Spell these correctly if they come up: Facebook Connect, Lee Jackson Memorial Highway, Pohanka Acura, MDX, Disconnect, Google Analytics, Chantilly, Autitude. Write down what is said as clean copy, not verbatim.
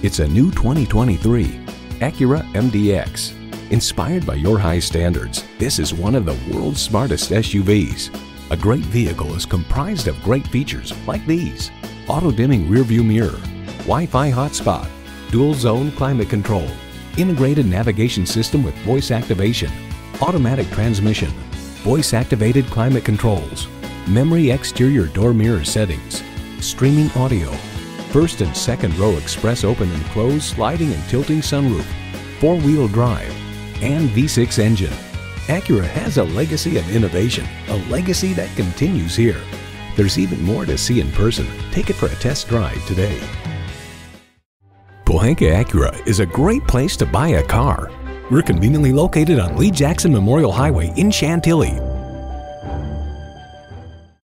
It's a new 2023 Acura MDX. Inspired by your high standards, this is one of the world's smartest SUVs. A great vehicle is comprised of great features like these: auto-dimming rearview mirror, Wi-Fi hotspot, dual-zone climate control, integrated navigation system with voice activation, automatic transmission, voice-activated climate controls, memory exterior door mirror settings, streaming audio, first and second row express open and close sliding and tilting sunroof, four-wheel drive, and V6 engine. Acura has a legacy of innovation, a legacy that continues here. There's even more to see in person. Take it for a test drive today. Pohanka Acura is a great place to buy a car. We're conveniently located on Lee Jackson Memorial Highway in Chantilly.